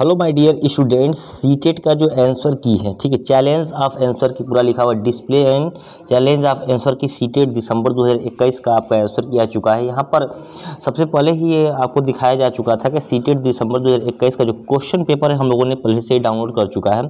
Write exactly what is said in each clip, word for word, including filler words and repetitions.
Hello my dear students, CTET का जो answer की है, ठीक है, चैलेंज ऑफ आंसर की पूरा लिखा हुआ display and challenge of answer key CTET दिसंबर दो हज़ार इक्कीस का आपका आंसर किया चुका है। यहाँ पर सबसे पहले ही ये आपको दिखाया जा चुका था कि सीटेट दिसंबर दो हज़ार इक्कीस का जो क्वेश्चन पेपर है हम लोगों ने पहले से ही डाउनलोड कर चुका है,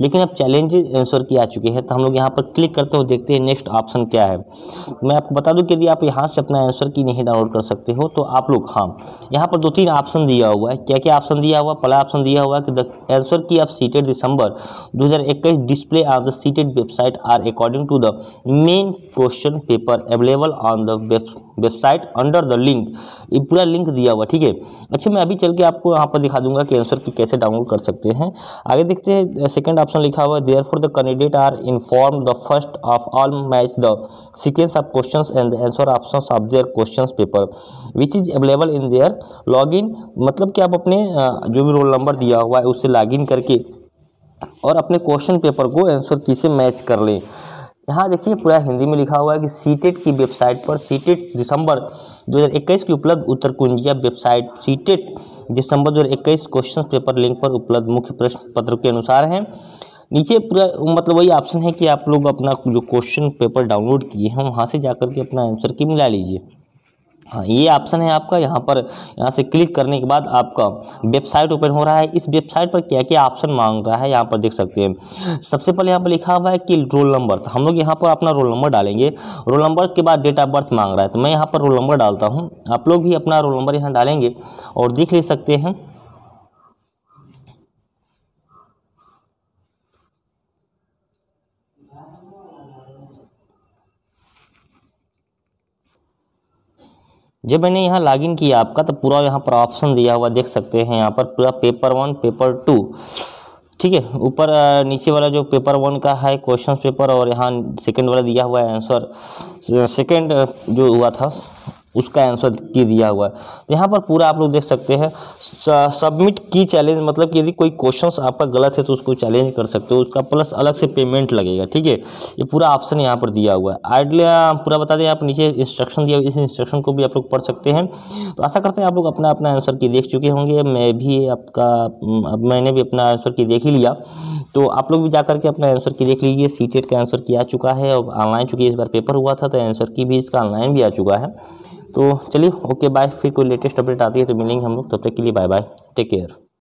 लेकिन अब चैलेंज आंसर की आ चुके हैं तो हम लोग यहाँ पर क्लिक करते हुए देखते हैं नेक्स्ट ऑप्शन क्या है। मैं आपको बता दूँ कि यदि आप यहाँ से अपना आंसर की नहीं डाउनलोड कर सकते हो तो आप लोग, हाँ, यहाँ पर दो तीन ऑप्शन दिया हुआ है। क्या क्या ऑप्शन दिया हुआ? पहला ऑप्शन दिया हुआ कि the answer key of CTET दिसंबर दो हज़ार इक्कीस display of the CTET website are according to the main question paper available on the website under the link. ये पूरा लिंक दिया हुआ, ठीक है। अच्छा, मैं अभी चल के आपको यहाँ पर दिखा दूंगा कि आंसर की कैसे डाउनलोड कर सकते हैं। आगे देखते हैं, सेकंड ऑप्शन लिखा हुआ है therefore the candidate are inform the first of all match the sequence of question and the answer option of their question paper which is available in their log in. मतलब कि आप अपने जो भी roll number दिया हुआ है उससे लॉगिन करके और अपने क्वेश्चन पेपर को आंसर की से मैच कर लें। यहाँ देखिए पूरा हिंदी में लिखा हुआ है कि सीटेट की वेबसाइट पर सीटेट दिसंबर दो हज़ार इक्कीस की उपलब्ध उत्तर कुंजिया वेबसाइट सीटेट दिसंबर दो हज़ार इक्कीस क्वेश्चन पेपर लिंक पर उपलब्ध मुख्य प्रश्न पत्र के अनुसार हैं। नीचे पूरा मतलब वही ऑप्शन है कि आप लोग अपना जो क्वेश्चन पेपर डाउनलोड किए हैं वहाँ से जाकर के अपना आंसर की मिला लीजिए। हाँ, ये ऑप्शन है आपका। यहाँ पर यहाँ से क्लिक करने के बाद आपका वेबसाइट ओपन हो रहा है। इस वेबसाइट पर क्या क्या ऑप्शन मांग रहा है यहाँ पर देख सकते हैं। सबसे पहले यहाँ पर लिखा हुआ है कि रोल नंबर, तो हम लोग यहाँ पर अपना रोल नंबर डालेंगे। रोल नंबर के बाद डेट ऑफ बर्थ मांग रहा है, तो मैं यहाँ पर रोल नंबर डालता हूँ। आप लोग भी अपना रोल नंबर यहाँ डालेंगे और देख ले सकते हैं। जब मैंने यहाँ लॉगिन किया आपका, तो पूरा यहाँ पर ऑप्शन दिया हुआ देख सकते हैं। यहाँ पर पूरा पेपर वन, पेपर टू, ठीक है, ऊपर नीचे वाला जो पेपर वन का है क्वेश्चन पेपर और यहाँ सेकंड वाला दिया हुआ है आंसर, सेकंड जो हुआ था उसका आंसर की दिया हुआ है। तो यहाँ पर पूरा आप लोग देख सकते हैं। सबमिट की चैलेंज, मतलब कि यदि कोई क्वेश्चंस आपका गलत है तो उसको चैलेंज कर सकते हो, उसका प्लस अलग से पेमेंट लगेगा, ठीक है। ये पूरा ऑप्शन यहाँ पर दिया हुआ है। आइडली पूरा बता दें, आप नीचे इंस्ट्रक्शन दिया हुआ, इस इंस्ट्रक्शन को भी आप लोग पढ़ सकते हैं। तो आशा करते हैं आप लोग अपना अपना आंसर की देख चुके होंगे। मैं भी आपका, अब मैंने भी अपना आंसर की देख ही लिया, तो आप लोग भी जा करके अपना आंसर की देख लीजिए। सीटेट का आंसर की आ चुका है और ऑनलाइन चूँकि इस बार पेपर हुआ था तो आंसर की भी इसका ऑनलाइन भी आ चुका है। तो चलिए, ओके बाय। फिर कोई लेटेस्ट अपडेट आती है तो मिलेंगे हम लोग, तब तक के लिए बाय बाय, टेक केयर।